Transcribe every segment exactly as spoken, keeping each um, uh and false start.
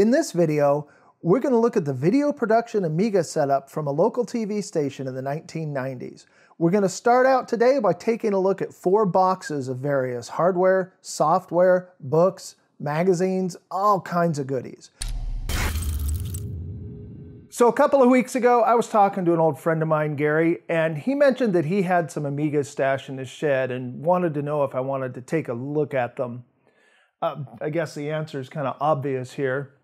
In this video, we're going to look at the video production Amiga setup from a local T V station in the nineteen nineties. We're going to start out today by taking a look at four boxes of various hardware, software, books, magazines, all kinds of goodies. So a couple of weeks ago, I was talking to an old friend of mine, Gary, and he mentioned that he had some Amigas stashed in his shed and wanted to know if I wanted to take a look at them. Uh, I guess the answer is kind of obvious here.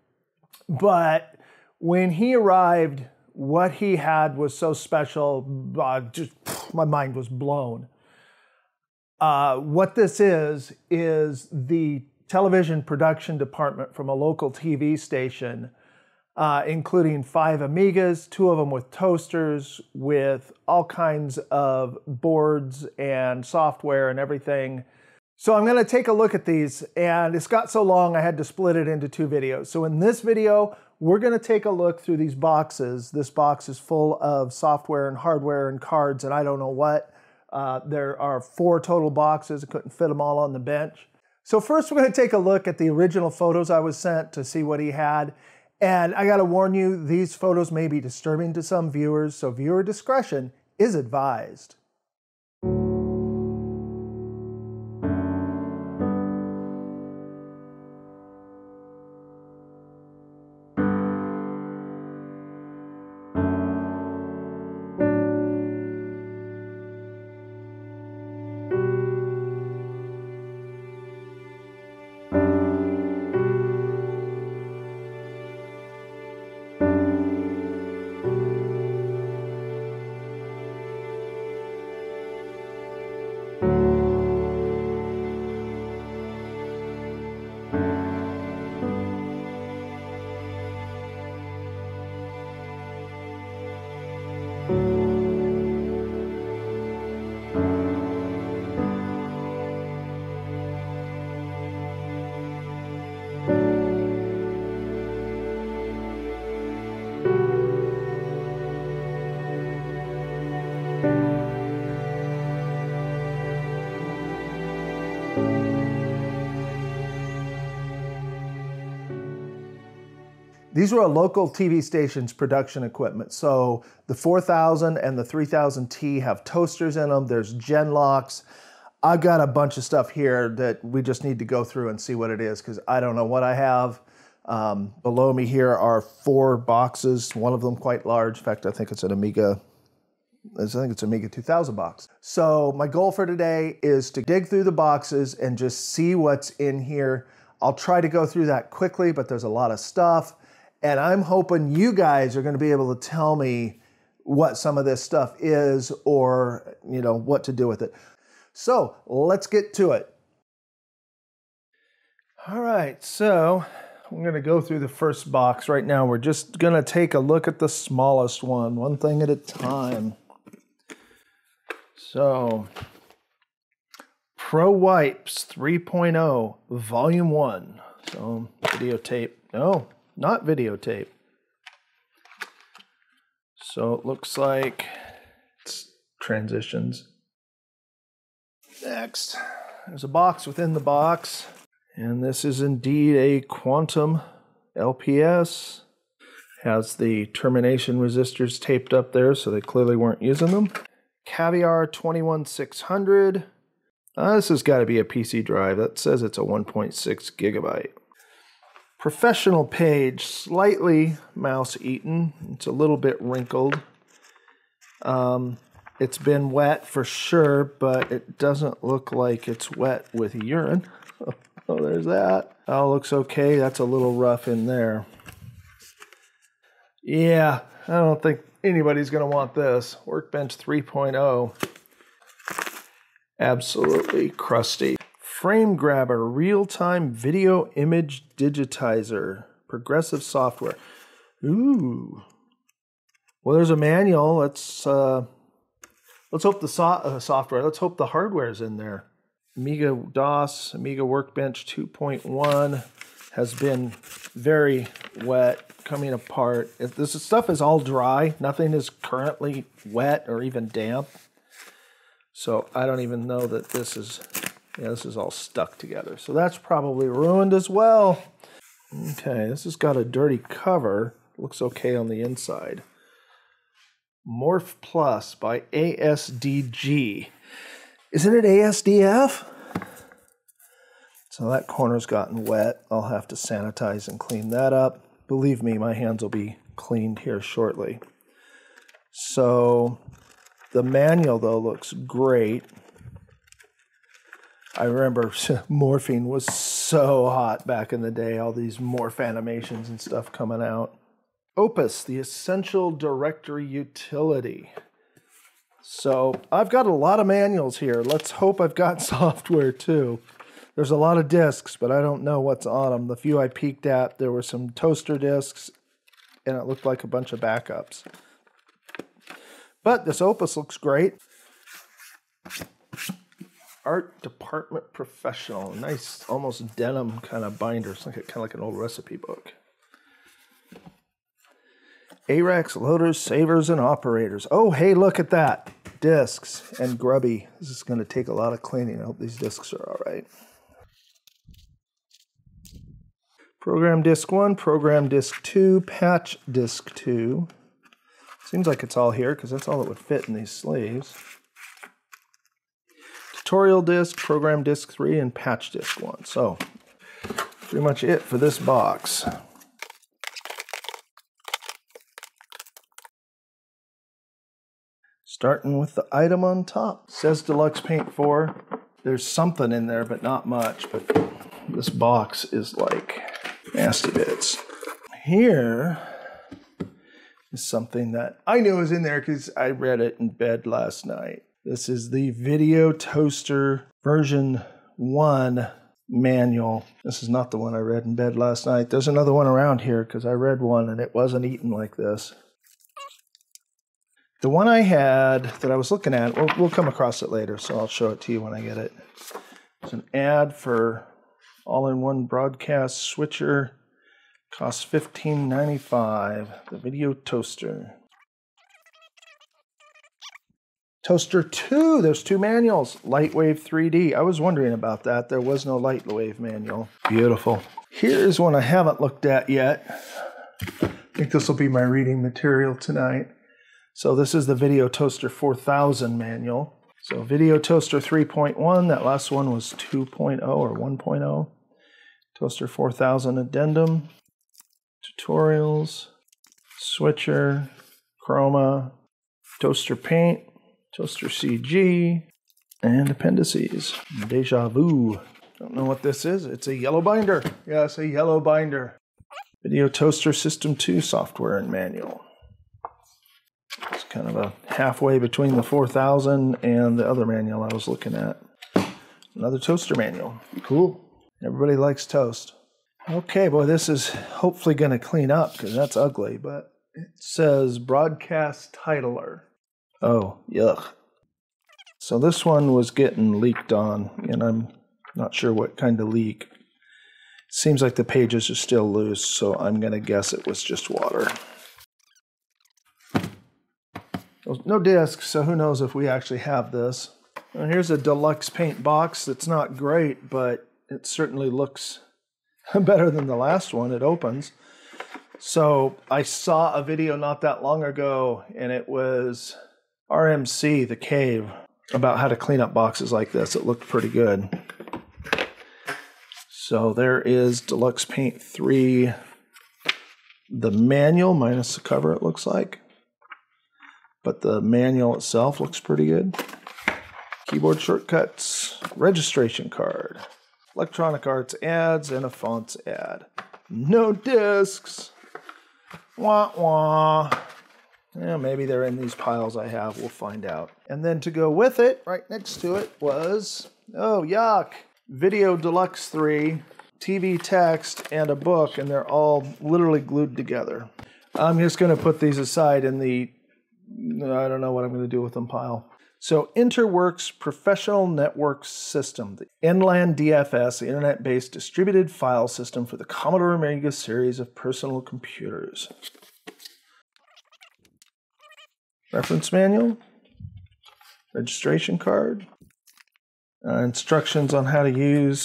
But when he arrived, what he had was so special, uh, just pff, my mind was blown. Uh, what this is, is the television production department from a local T V station, uh, including five Amigas, two of them with toasters, with all kinds of boards and software and everything. So I'm going to take a look at these, and it's got so long I had to split it into two videos. So in this video, we're going to take a look through these boxes. This box is full of software and hardware and cards and I don't know what. Uh, there are four total boxes. I couldn't fit them all on the bench. So first we're going to take a look at the original photos I was sent to see what he had. And I got to warn you, these photos may be disturbing to some viewers, so viewer discretion is advised. These were a local T V station's production equipment. So the four thousand and the three thousand T have toasters in them. There's gen locks. I've got a bunch of stuff here that we just need to go through and see what it is because I don't know what I have. Um, below me here are four boxes, one of them quite large. In fact, I think it's an Amiga, I think it's an Amiga two thousand box. So my goal for today is to dig through the boxes and just see what's in here. I'll try to go through that quickly, but there's a lot of stuff. And I'm hoping you guys are going to be able to tell me what some of this stuff is or, you know, what to do with it. So let's get to it. All right, so I'm going to go through the first box right now. We're just going to take a look at the smallest one, one thing at a time. So ProWrite three point oh, Volume one. So videotape. No. Not videotape. So it looks like it's transitions. Next, there's a box within the box. And this is indeed a Quantum L P S. Has the termination resistors taped up there, so they clearly weren't using them. Caviar twenty-one six hundred. Uh, this has got to be a P C drive. That says it's a one point six gigabyte. Professional Page, slightly mouse-eaten. It's a little bit wrinkled. Um, it's been wet for sure, but it doesn't look like it's wet with urine. Oh, oh, there's that. Oh, looks okay. That's a little rough in there. Yeah, I don't think anybody's going to want this. Workbench three point oh. Absolutely crusty. Frame Grabber, real-time video image digitizer, progressive software. Ooh. Well, there's a manual. Let's uh, let's hope the so uh, software. Let's hope the hardware is in there. Amiga DOS, Amiga Workbench two point one has been very wet, coming apart. This stuff is all dry. Nothing is currently wet or even damp. So I don't even know that this is. Yeah, this is all stuck together. So that's probably ruined as well. Okay, this has got a dirty cover. Looks okay on the inside. Morph Plus by A S D G. Isn't it A S D F? So that corner's gotten wet. I'll have to sanitize and clean that up. Believe me, my hands will be cleaned here shortly. So the manual, though, looks great. I remember morphing was so hot back in the day, all these morph animations and stuff coming out. Opus, the Essential Directory Utility. So I've got a lot of manuals here. Let's hope I've got software too. There's a lot of discs, but I don't know what's on them. The few I peeked at, there were some toaster discs, and it looked like a bunch of backups. But this Opus looks great. Art Department Professional. Nice, almost denim kind of binder. It's like a, kind of like an old recipe book. A-Rex loaders, savers, and operators. Oh, hey, look at that. Discs and grubby. This is going to take a lot of cleaning. I hope these discs are all right. Program Disc one, Program Disc two, Patch Disc two. Seems like it's all here because that's all that would fit in these sleeves. Tutorial Disc, Program Disc three, and Patch Disc one. So, pretty much it for this box. Starting with the item on top. It says Deluxe Paint four. There's something in there, but not much. But this box is like nasty bits. Here is something that I knew was in there because I read it in bed last night. This is the Video Toaster version one manual. This is not the one I read in bed last night. There's another one around here because I read one and it wasn't eaten like this. The one I had that I was looking at, we'll, we'll come across it later, so I'll show it to you when I get it. It's an ad for all-in-one broadcast switcher. Costs fifteen ninety-five. The Video Toaster. Toaster two, there's two manuals. LightWave three D. I was wondering about that. There was no LightWave manual. Beautiful. Here's one I haven't looked at yet. I think this will be my reading material tonight. So this is the Video Toaster four thousand manual. So Video Toaster three point one, that last one was two point oh or one point oh. Toaster four thousand addendum, tutorials, switcher, chroma, toaster paint, toaster C G, and appendices. Deja Vu. Don't know what this is. It's a yellow binder. Yeah, it's a yellow binder. Video Toaster System two software and manual. It's kind of a halfway between the four thousand and the other manual I was looking at. Another toaster manual. Cool. Everybody likes toast. Okay, boy, this is hopefully going to clean up because that's ugly, but it says broadcast titler. Oh, yuck. So this one was getting leaked on, and I'm not sure what kind of leak. Seems like the pages are still loose, so I'm going to guess it was just water. No disc, so who knows if we actually have this. Now here's a Deluxe Paint box that's not great, but it certainly looks better than the last one. It opens. So I saw a video not that long ago, and it was R M C, The Cave, about how to clean up boxes like this. It looked pretty good. So there is Deluxe Paint three, the manual, minus the cover, it looks like. But the manual itself looks pretty good. Keyboard shortcuts, registration card. Electronic Arts ads, and a fonts ad. No discs. Wah, wah. Yeah, maybe they're in these piles I have. We'll find out. And then to go with it, right next to it was, oh, yuck, Video Deluxe three, T V text, and a book, and they're all literally glued together. I'm just going to put these aside in the, I don't know what I'm going to do with them pile. So Interworks Professional Network System, the Inland D F S, the internet-based distributed file system for the Commodore Amiga series of personal computers. Reference manual, registration card, uh, instructions on how to use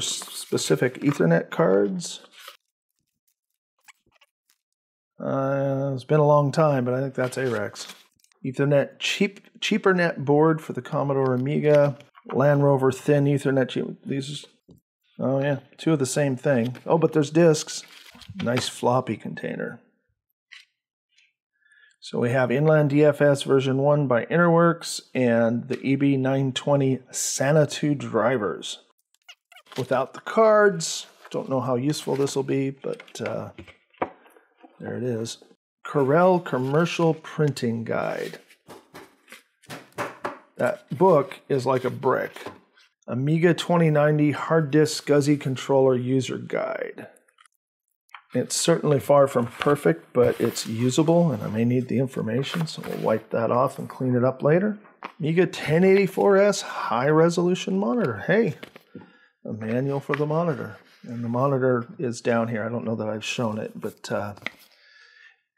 specific Ethernet cards, Uh, it's been a long time, but I think that's A-Rex. Ethernet cheap, cheaper net board for the Commodore Amiga. Land Rover thin Ethernet cheap. These, oh yeah, two of the same thing. Oh, but there's discs. Nice floppy container. So we have Inland D F S version one by Interworks and the E B nine twenty Santa two drivers. Without the cards, don't know how useful this will be, but uh, there it is. Corel Commercial Printing Guide. That book is like a brick. Amiga twenty ninety Hard Disk SCSI Controller User Guide. It's certainly far from perfect, but it's usable, and I may need the information, so we'll wipe that off and clean it up later. Amiga ten eighty-four S High Resolution Monitor. Hey, a manual for the monitor. And the monitor is down here. I don't know that I've shown it, but uh,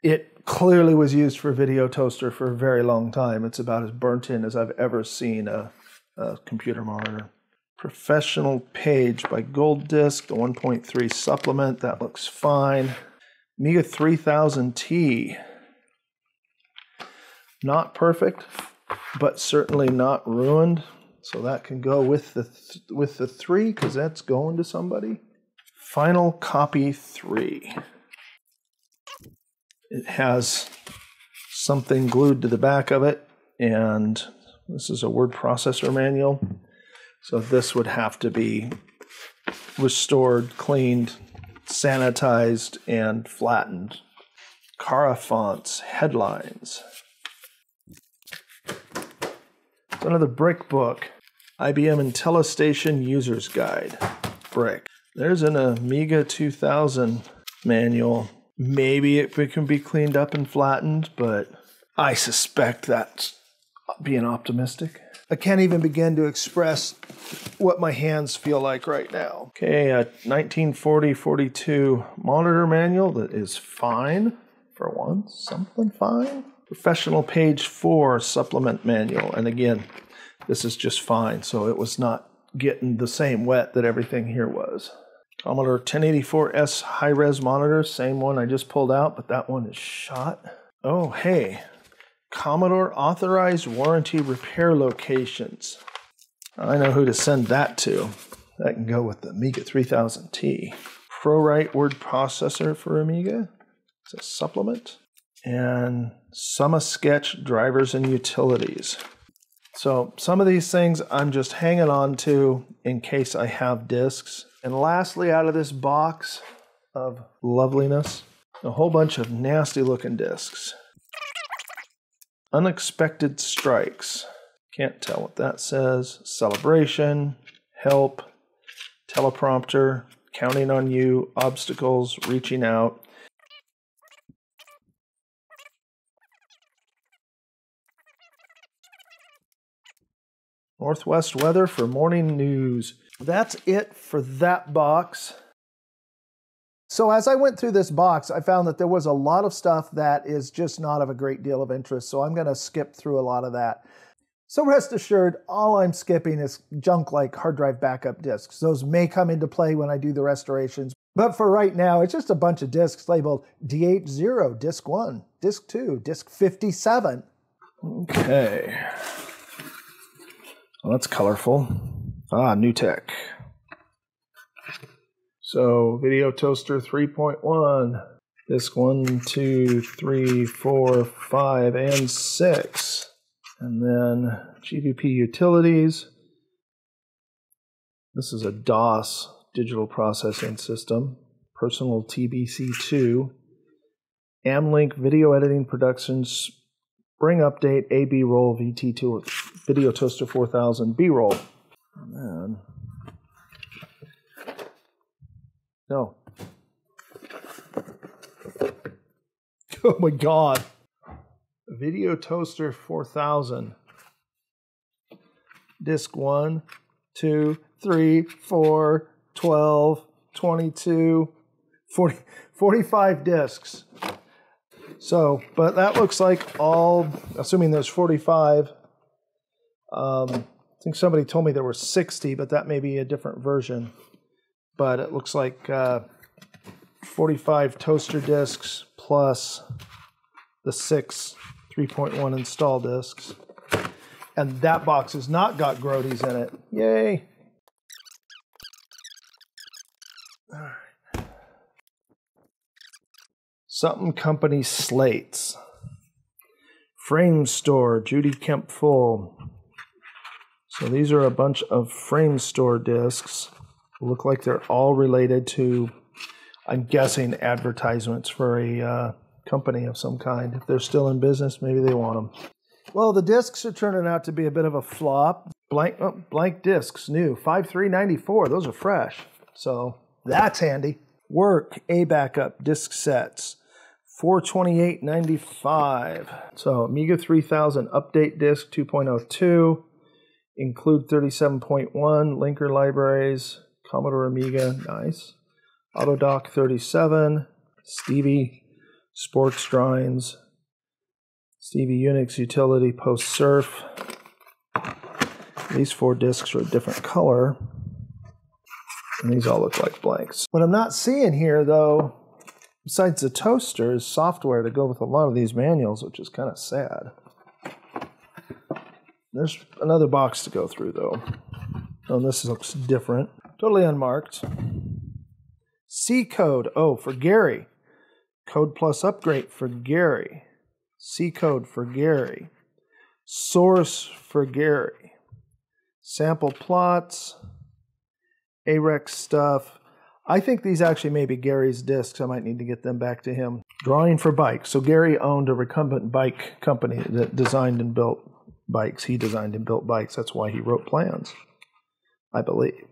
it clearly was used for Video Toaster for a very long time. It's about as burnt in as I've ever seen a, a computer monitor. Professional Page by Gold Disc, the one point three supplement, that looks fine. Amiga three thousand T, not perfect, but certainly not ruined. So that can go with the, th with the three, because that's going to somebody. Final Copy three. It has something glued to the back of it, and this is a word processor manual. So this would have to be restored, cleaned, sanitized, and flattened. Cara fonts, headlines. It's another brick book. I B M IntelliStation User's Guide. Brick. There's an Amiga two thousand manual. Maybe it can be cleaned up and flattened, but I suspect that's being optimistic. I can't even begin to express what my hands feel like right now. Okay, a nineteen forty forty-two monitor manual that is fine for once, something fine. Professional Page four supplement manual, and again, this is just fine, so it was not getting the same wet that everything here was. Commodore ten eighty-four S high-res monitor, same one I just pulled out, but that one is shot. Oh, hey. Commodore Authorized Warranty Repair Locations. I know who to send that to. That can go with the Amiga three thousand T. ProWrite Word Processor for Amiga. It's a supplement. And Summa Sketch Drivers and Utilities. So some of these things I'm just hanging on to in case I have discs. And lastly, out of this box of loveliness, a whole bunch of nasty looking discs. Unexpected Strikes. Can't tell what that says. Celebration, Help, Teleprompter, Counting on You, Obstacles, Reaching Out. Northwest weather for morning news. That's it for that box. So as I went through this box, I found that there was a lot of stuff that is just not of a great deal of interest, so I'm going to skip through a lot of that. So rest assured, all I'm skipping is junk like hard drive backup disks. Those may come into play when I do the restorations, but for right now, it's just a bunch of disks labeled D eight zero, disk one, disk two, disk fifty-seven. Okay. Well, that's colorful. Ah, NewTek. So, Video Toaster three point one, disk one, two, three, four, five, and six. And then G V P Utilities. This is a DOS, Digital Processing System. Personal T B C two. AmiLink Video Editing Productions, Spring Update, A B Roll, V T two, Video Toaster four thousand, B-Roll. And then... No. Oh my God. Video Toaster four thousand. Disc one, two, three, four, twelve, twenty-two, forty, forty-five discs. So, but that looks like all, assuming there's forty-five. Um, I think somebody told me there were sixty, but that may be a different version. But it looks like uh, forty-five toaster discs plus the six three point one install discs. And that box has not got Grody's in it. Yay. All right. Something Company slates. Frame Store, Judy Kemp full. So these are a bunch of Frame Store discs. Look like they're all related to, I'm guessing, advertisements for a uh, company of some kind. If they're still in business, maybe they want them. Well, the discs are turning out to be a bit of a flop. Blank, oh, blank discs, new, five three ninety-four. Those are fresh, so that's handy. Work, A backup disc sets, four twenty-eight ninety-five. So Amiga three thousand update disc two point oh two, include thirty-seven point one, linker libraries, Commodore Amiga, nice. Autodoc thirty-seven, Stevie, sports drawings, Stevie Unix utility, post-surf. These four discs are a different color. And these all look like blanks. What I'm not seeing here, though, besides the toaster, is software to go with a lot of these manuals, which is kind of sad. There's another box to go through, though. Oh, this looks different. Totally unmarked. C code, oh, for Gary. Code plus upgrade for Gary. C code for Gary. Source for Gary. Sample plots. A-Rex stuff. I think these actually may be Gary's discs. I might need to get them back to him. Drawing for bikes. So Gary owned a recumbent bike company that designed and built bikes. He designed and built bikes. That's why he wrote plans, I believe.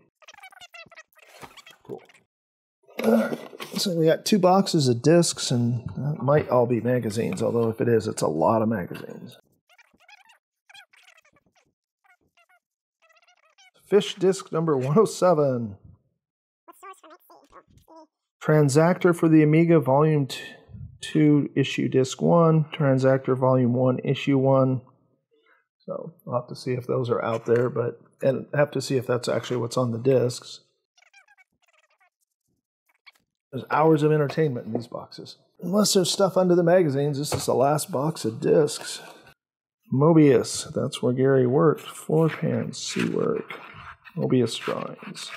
Cool. Uh, so we got two boxes of discs, and that might all be magazines, although if it is, it's a lot of magazines. Fish disc number one oh seven. Transactor for the Amiga, volume two, issue disc one. Transactor, volume one, issue one. So I'll have to see if those are out there, but and have to see if that's actually what's on the discs. There's hours of entertainment in these boxes. Unless there's stuff under the magazines, this is the last box of discs. Mobius, that's where Gary worked. Floor pan, C work, Mobius drawings.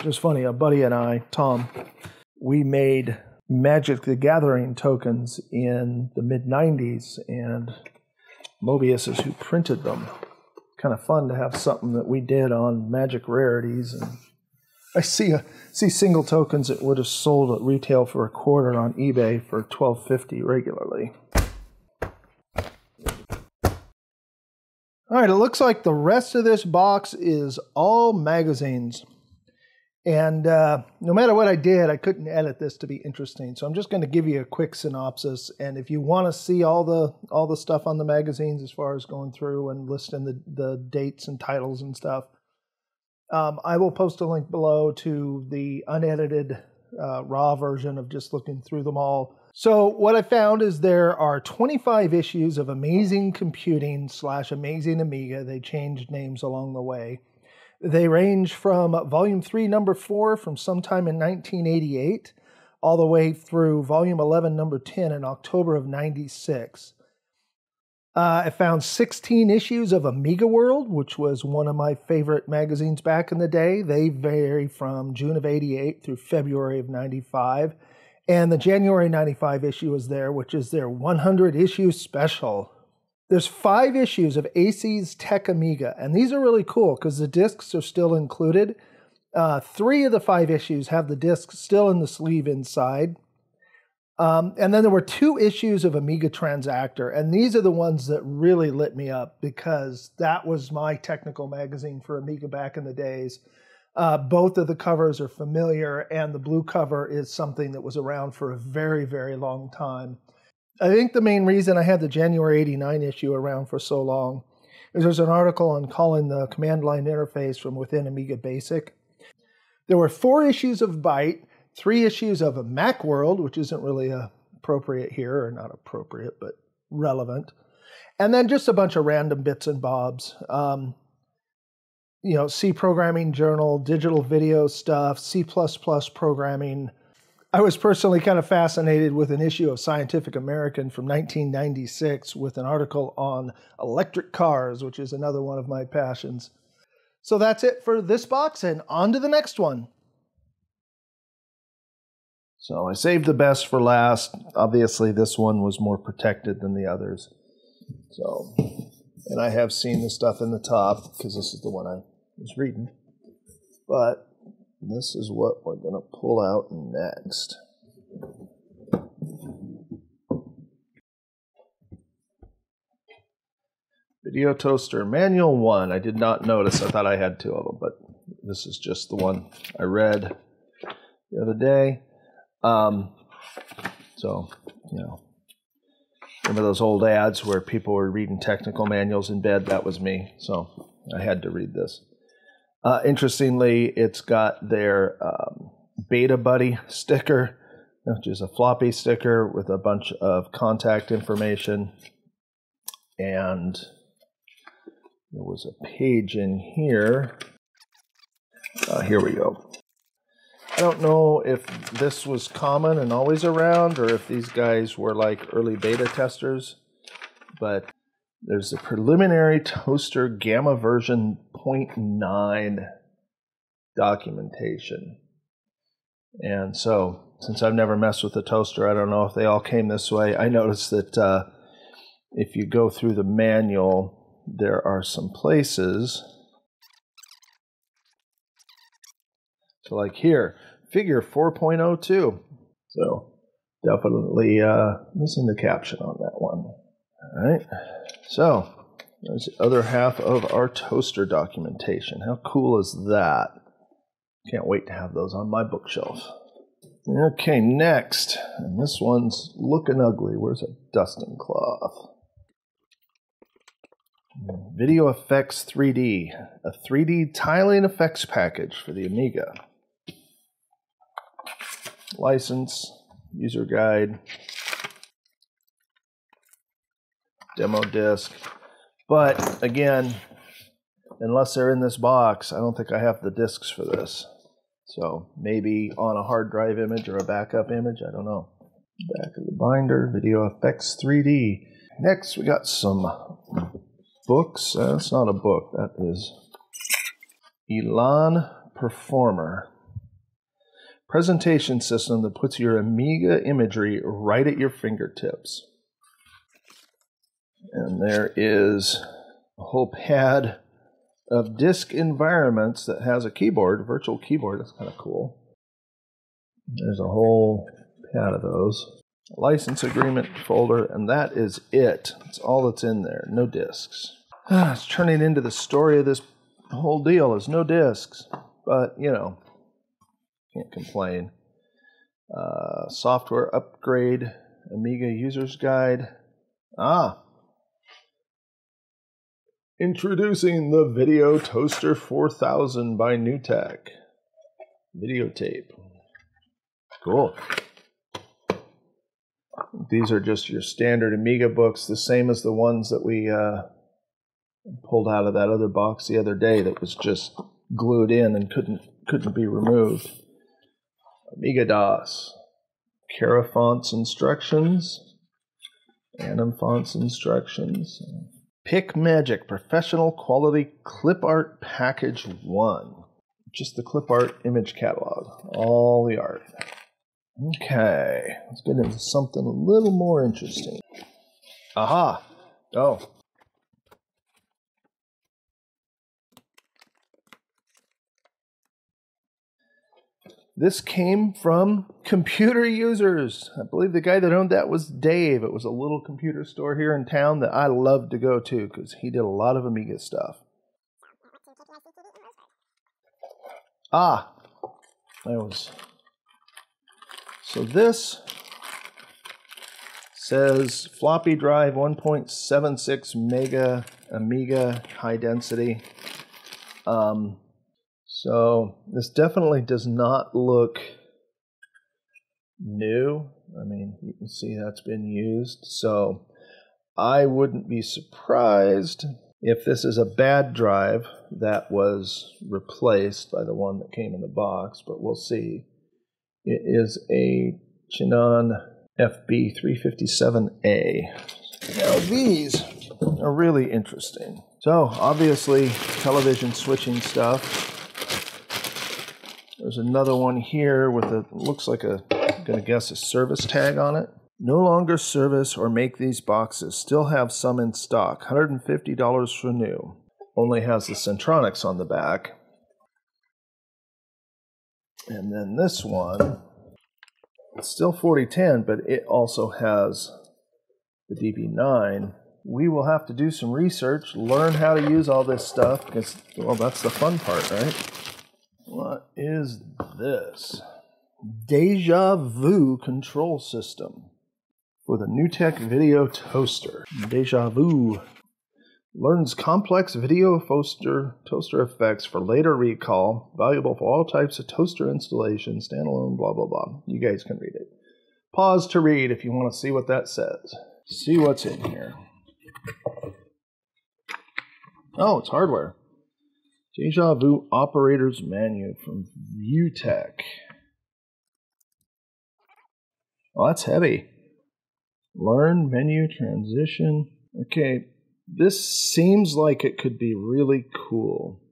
It's funny, a buddy and I, Tom, we made Magic the Gathering tokens in the mid nineties, and Mobius is who printed them. Kind of fun to have something that we did on Magic rarities. And I see a, see single tokens that would have sold at retail for a quarter on eBay for twelve fifty regularly. All right, it looks like the rest of this box is all magazines, and uh, no matter what I did, I couldn't edit this to be interesting. So I'm just going to give you a quick synopsis. And if you want to see all the all the stuff on the magazines, as far as going through and listing the the dates and titles and stuff, um, I will post a link below to the unedited uh, raw version of just looking through them all. So what I found is there are twenty-five issues of Amazing Computing slash Amazing Amiga. They changed names along the way. They range from Volume three, Number four from sometime in nineteen eighty-eight, all the way through Volume eleven, Number ten in October of ninety-six. Uh, I found sixteen issues of Amiga World, which was one of my favorite magazines back in the day. They vary from June of eighty-eight through February of ninety-five. And the January ninety-five issue is there, which is their one hundred issue special. There's five issues of A C's Tech Amiga, and these are really cool because the discs are still included. Uh, three of the five issues have the discs still in the sleeve inside. Um, and then there were two issues of Amiga Transactor, and these are the ones that really lit me up because that was my technical magazine for Amiga back in the days. Uh, both of the covers are familiar, and the blue cover is something that was around for a very, very long time. I think the main reason I had the January eighty-nine issue around for so long is there's an article on calling the command line interface from within Amiga Basic. There were four issues of Byte, three issues of Macworld, which isn't really appropriate here, or not appropriate, but relevant, and then just a bunch of random bits and bobs. Um, you know, C programming journal, digital video stuff, C plus plus programming. I was personally kind of fascinated with an issue of Scientific American from nineteen ninety-six with an article on electric cars, which is another one of my passions. So that's it for this box, and on to the next one. So I saved the best for last. Obviously, this one was more protected than the others. So, and I have seen the stuff in the top because this is the one I was reading. But this is what we're going to pull out next. Video Toaster Manual one. I did not notice. I thought I had two of them, but this is just the one I read the other day. Um, so, you know, remember those old ads where people were reading technical manuals in bed? That was me. So I had to read this. Uh, interestingly, it's got their um, Beta Buddy sticker, which is a floppy sticker with a bunch of contact information. And there was a page in here. Uh, here we go. I don't know if this was common and always around, or if these guys were like early beta testers, but there's the preliminary toaster gamma version zero point nine documentation. And so, since I've never messed with the toaster, I don't know if they all came this way. I noticed that uh, if you go through the manual, there are some places. So like here, figure four point oh two. So definitely uh, missing the caption on that one. All right, so there's the other half of our toaster documentation. How cool is that? Can't wait to have those on my bookshelf. Okay, next, and this one's looking ugly. Where's a dusting cloth? Video Effects three D, a three D tiling effects package for the Amiga. License, user guide, demo disc. But again, unless they're in this box, I don't think I have the discs for this. So maybe on a hard drive image or a backup image, I don't know. Back of the binder, Video Effects three D. Next, we got some books. Uh, that's not a book, that is Elan Performer. Presentation system that puts your Amiga imagery right at your fingertips. And there is a whole pad of disk environments that has a keyboard, virtual keyboard. That's kind of cool. There's a whole pad of those. A license agreement folder, and that is it. That's all that's in there. No discs. Ah, it's turning into the story of this whole deal is no discs. But, you know, can't complain. Uh, software upgrade, Amiga User's Guide. Ah! Introducing the Video Toaster four thousand by NewTek. Videotape. Cool. These are just your standard Amiga books, the same as the ones that we uh, pulled out of that other box the other day that was just glued in and couldn't couldn't be removed. AmigaDOS. Carafont's instructions. Animfont's instructions. Pick Magic Professional Quality Clip Art Package one. Just the clip art image catalog. All the art. Okay, let's get into something a little more interesting. Aha! Oh. This came from computer users. I believe the guy that owned that was Dave. It was a little computer store here in town that I loved to go to because he did a lot of Amiga stuff. Ah, that was. So this says floppy drive one point seven six mega Amiga high density. Um, So this definitely does not look new. I mean, you can see that's been used. So I wouldn't be surprised if this is a bad drive that was replaced by the one that came in the box, but we'll see. It is a Chinon F B three fifty-seven A. Now these are really interesting. So obviously television switching stuff. There's another one here with a, looks like a, I'm gonna guess a service tag on it. No longer service or make these boxes. Still have some in stock. one hundred fifty dollars for new. Only has the Centronics on the back. And then this one, it's still forty ten, but it also has the D B nine. We will have to do some research, learn how to use all this stuff, because, well, that's the fun part, right? What is this? Deja Vu control system for the NewTek Video Toaster. Deja Vu learns complex video toaster, toaster effects for later recall. Valuable for all types of toaster installations. Standalone, blah, blah, blah. You guys can read it. Pause to read if you want to see what that says. See what's in here. Oh, it's hardware. Deja Vu Operators Manual from ViewTech. Oh, that's heavy. Learn, menu, transition. Okay, this seems like it could be really cool,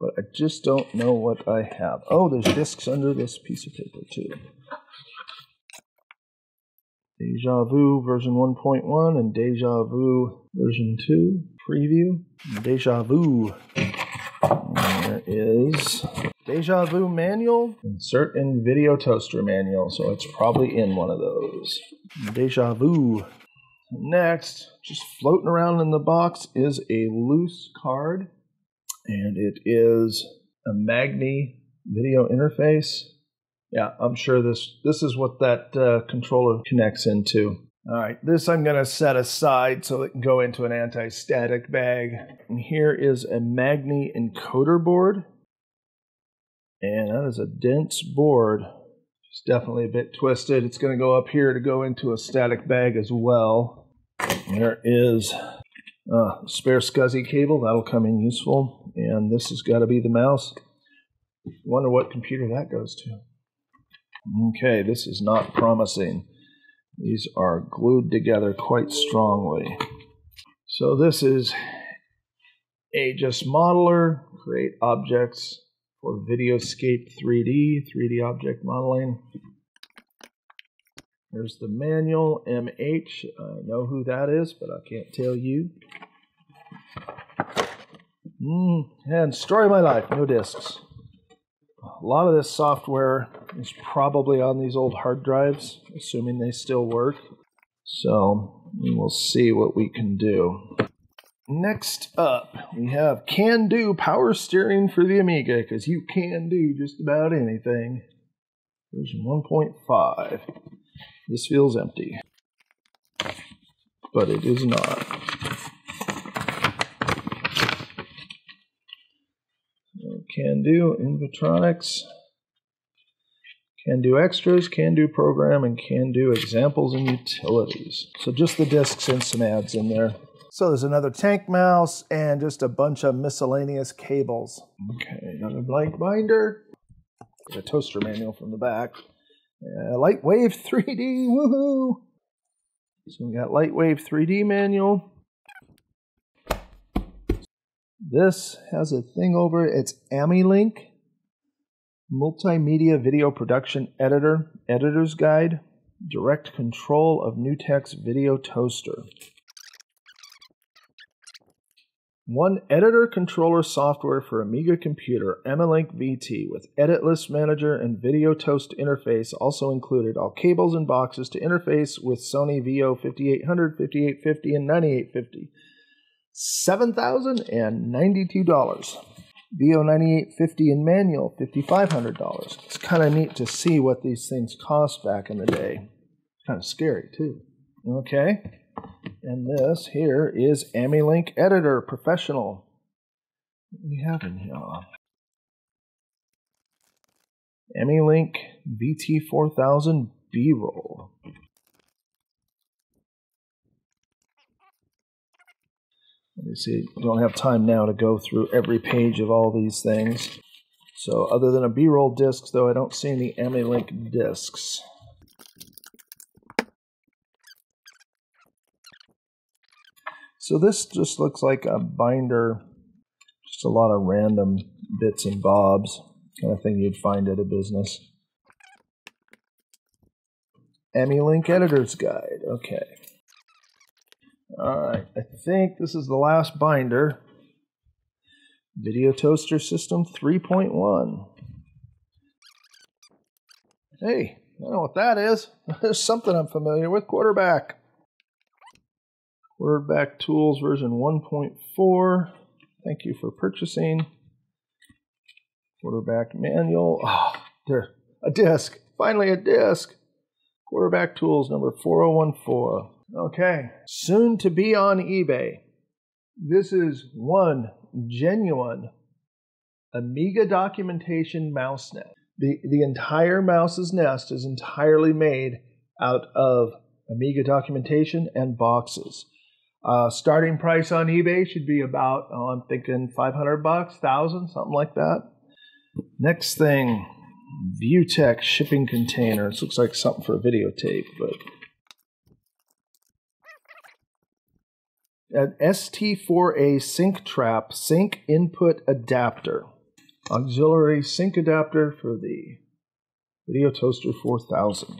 but I just don't know what I have. Oh, there's discs under this piece of paper, too. Deja Vu version one point one and Deja Vu version two. Preview. Deja Vu. There is Deja Vu manual. Insert in video toaster manual, so it's probably in one of those. Deja Vu. Next, just floating around in the box is a loose card, and it is a Magni video interface. Yeah, I'm sure this this is what that uh, controller connects into. All right, this I'm going to set aside so it can go into an anti-static bag. And here is a Magni encoder board. And that is a dense board. It's definitely a bit twisted. It's going to go up here to go into a static bag as well. There is a spare SCSI cable. That'll come in useful. And this has got to be the mouse. Wonder what computer that goes to. Okay, this is not promising. These are glued together quite strongly. So this is A G I S Modeler, create objects for Videoscape three D, three D object modeling. There's the manual, M H. I know who that is, but I can't tell you. Mm, and story of my life, no discs. A lot of this software is probably on these old hard drives, assuming they still work. So we will see what we can do. Next up, we have can-do power steering for the Amiga, because you can do just about anything. Version one point five. This feels empty, but it is not. Can do Invitronics, can do extras, can do program, and can do examples and utilities. So just the discs and some ads in there. So there's another tank mouse and just a bunch of miscellaneous cables. Okay, another blank binder, a toaster manual from the back. Uh, LightWave three D, woohoo! So we got LightWave three D manual. This has a thing over it. It's AmiLink, Multimedia Video Production Editor, Editor's Guide, Direct Control of NewTek's Video Toaster. One editor controller software for Amiga computer, AmiLink V T, with Edit List Manager and Video Toast interface also included. All cables and boxes to interface with Sony V O fifty-eight hundred, fifty-eight fifty, and ninety-eight fifty. seven thousand ninety-two dollars. V O ninety-eight fifty and manual, fifty-five hundred dollars. It's kind of neat to see what these things cost back in the day. Kind of scary, too. Okay. And this here is AmiLink Editor Professional. What do we have in here? AmiLink V T four thousand B-Roll. Let me see, we don't have time now to go through every page of all these things. So other than a B-roll disc, though, I don't see any AmiLink discs. So this just looks like a binder, just a lot of random bits and bobs, kind of thing you'd find at a business. AmiLink Editor's Guide, okay. All right, I think this is the last binder. Video Toaster System three point one. Hey, I don't know what that is. There's something I'm familiar with, Quarterback. Quarterback Tools version one point four. Thank you for purchasing. Quarterback Manual. Oh, there, a disc. Finally a disc. Quarterback Tools number four oh one four. Okay, soon to be on eBay. This is one genuine Amiga documentation mouse nest. The, the entire mouse's nest is entirely made out of Amiga documentation and boxes. Uh, starting price on eBay should be about, oh, I'm thinking five hundred bucks, one thousand, something like that. Next thing, ViewTech shipping container. This looks like something for a videotape, but... an S T four A sync trap, sync input adapter. Auxiliary sync adapter for the Video Toaster four thousand.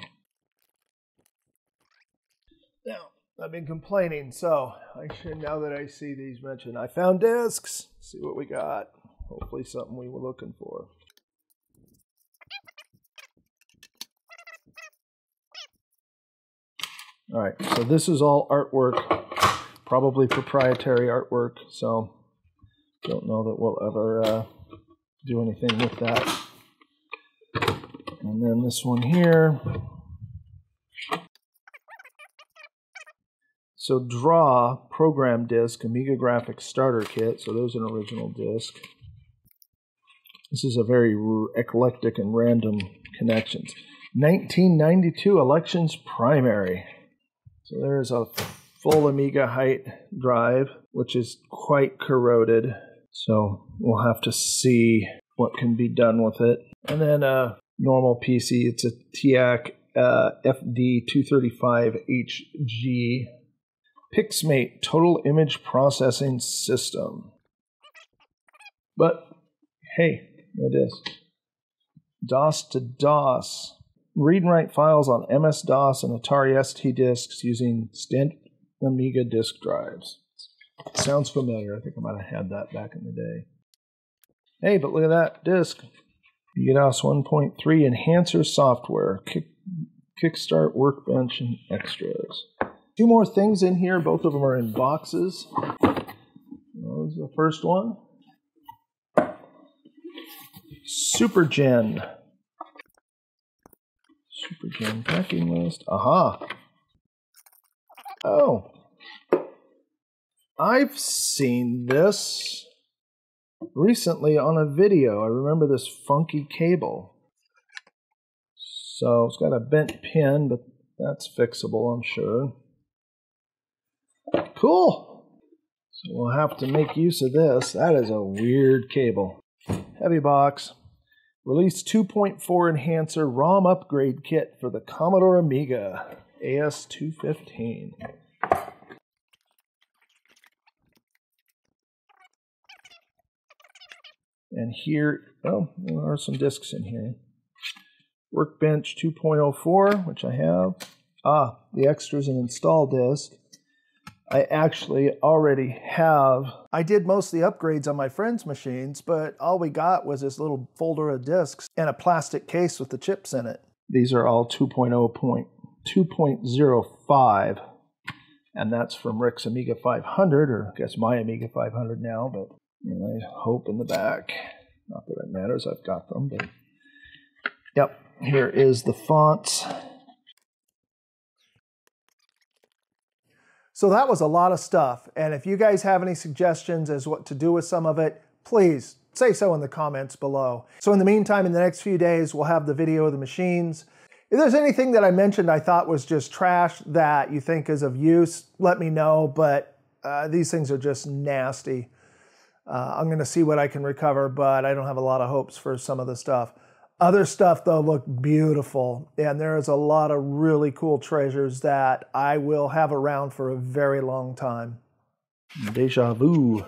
Now, I've been complaining, so I should, now that I see these mentioned, I found discs. See what we got. Hopefully something we were looking for. All right, so this is all artwork. Probably proprietary artwork, so don't know that we'll ever uh, do anything with that. And then this one here. So Draw, Program Disc, Amiga Graphics Starter Kit, so there's an original disc. This is a very eclectic and random connections. nineteen ninety-two Elections Primary. So there's a full Amiga height drive, which is quite corroded, so we'll have to see what can be done with it. And then a normal P C, it's a T I A C uh, F D two thirty-five H G Pixmate Total Image Processing System. But hey, no disc. DOS to DOS. Read and write files on M S DOS and Atari S T discs using standard Amiga disk drives. Sounds familiar. I think I might have had that back in the day. Hey, but look at that disk. AmigaDOS one point three Enhancer Software, Kick, Kickstart, Workbench, and Extras. Two more things in here. Both of them are in boxes. This is the first one. SuperGen. SuperGen packing list. Aha! Oh, I've seen this recently on a video. I remember this funky cable. So it's got a bent pin, but that's fixable, I'm sure. Cool. So we'll have to make use of this. That is a weird cable. Heavy box. Release two point four Enhancer ROM Upgrade Kit for the Commodore Amiga. A S two fifteen. And here, oh, there are some discs in here. Workbench two point oh four, which I have. Ah, the extras and install disc. I actually already have. I did most of the upgrades on my friend's machines, but all we got was this little folder of discs and a plastic case with the chips in it. These are all two point oh point two point oh five, and that's from Rick's Amiga five hundred, or I guess my Amiga five hundred now, but you know, I hope in the back. Not that it matters, I've got them, but yep, here is the fonts. So that was a lot of stuff, and if you guys have any suggestions as what to do with some of it, please say so in the comments below. So in the meantime, in the next few days, we'll have the video of the machines. If there's anything that I mentioned I thought was just trash that you think is of use, let me know, but uh, these things are just nasty. Uh, I'm going to see what I can recover, but I don't have a lot of hopes for some of the stuff. Other stuff, though, looked beautiful, and there is a lot of really cool treasures that I will have around for a very long time. Deja Vu.